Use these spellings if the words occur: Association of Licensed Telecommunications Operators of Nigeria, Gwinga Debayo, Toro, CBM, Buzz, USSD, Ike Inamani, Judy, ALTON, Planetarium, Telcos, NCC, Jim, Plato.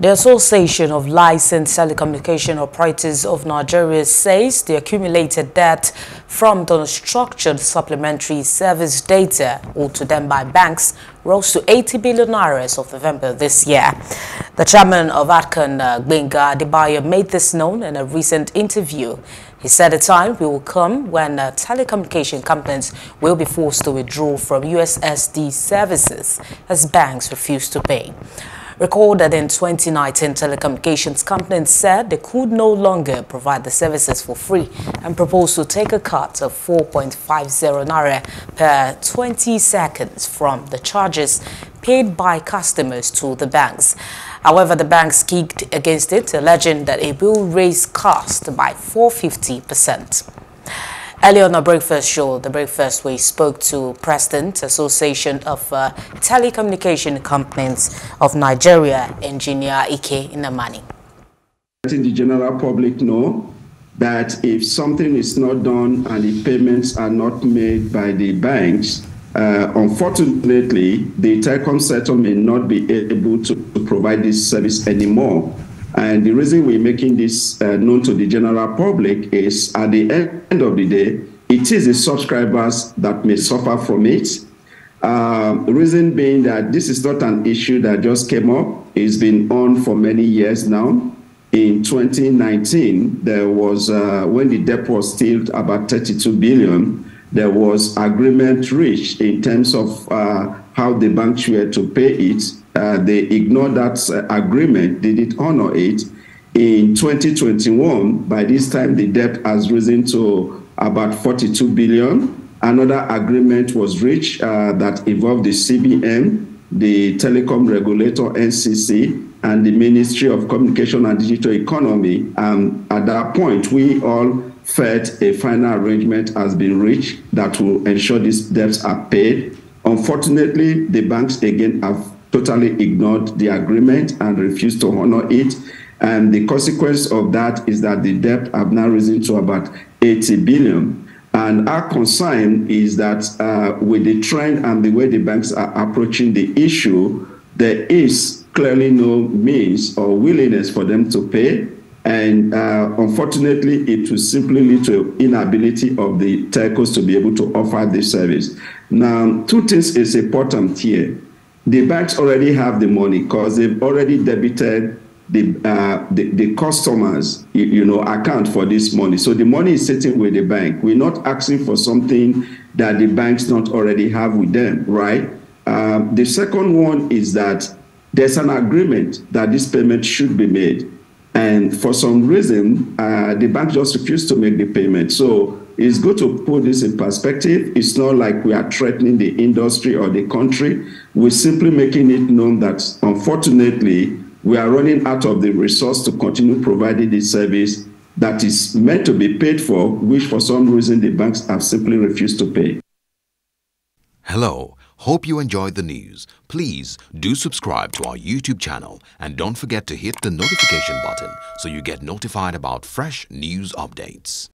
The Association of Licensed Telecommunication Operators of Nigeria says the accumulated debt from the unstructured supplementary service data owed to them by banks rose to 80 billion naira as of November this year. The chairman of ALTON, Gwinga Debayo, made this known in a recent interview. He said the time will come when telecommunication companies will be forced to withdraw from USSD services as banks refuse to pay. Recall that in 2019, telecommunications companies said they could no longer provide the services for free and proposed to take a cut of 4.50 naira per 20 seconds from the charges paid by customers to the banks. However, the banks kicked against it, alleging that it will raise costs by 450%. Earlier on our breakfast show, The Breakfast, we spoke to President Association of Telecommunication Companies of Nigeria, Engineer Ike Inamani. Letting the general public know that if something is not done and the payments are not made by the banks, unfortunately, the telecom sector may not be able to provide this service anymore. And the reason we're making this known to the general public is, at the end of the day, it is the subscribers that may suffer from it. Reason being that this is not an issue that just came up. It's been on for many years now. In 2019, there was, when the debt was still about 32 billion, there was agreement reached in terms of how the banks were to pay it. They ignored that agreement, they didn't honor it. In 2021, by this time, the debt has risen to about 42 billion. Another agreement was reached that involved the CBM, the telecom regulator NCC, and the Ministry of Communication and Digital Economy. At that point, we all felt a final arrangement has been reached that will ensure these debts are paid. Unfortunately, the banks again have totally ignored the agreement and refused to honor it. And the consequence of that is that the debt have now risen to about 80 billion. And our concern is that with the trend and the way the banks are approaching the issue, there is clearly no means or willingness for them to pay. And unfortunately, it will simply lead to inability of the telcos to be able to offer this service. Now, two things is important here. The banks already have the money because they've already debited the customers, account for this money. So the money is sitting with the bank. We're not asking for something that the banks not already have with them, right? The second one is that there's an agreement that this payment should be made. And for some reason, the bank just refused to make the payment. So it's good to put this in perspective. It's not like we are threatening the industry or the country. We're simply making it known that, unfortunately, we are running out of the resource to continue providing this service that is meant to be paid for, which for some reason the banks have simply refused to pay. Hello. Hope you enjoyed the news. Please do subscribe to our YouTube channel and don't forget to hit the notification button so you get notified about fresh news updates.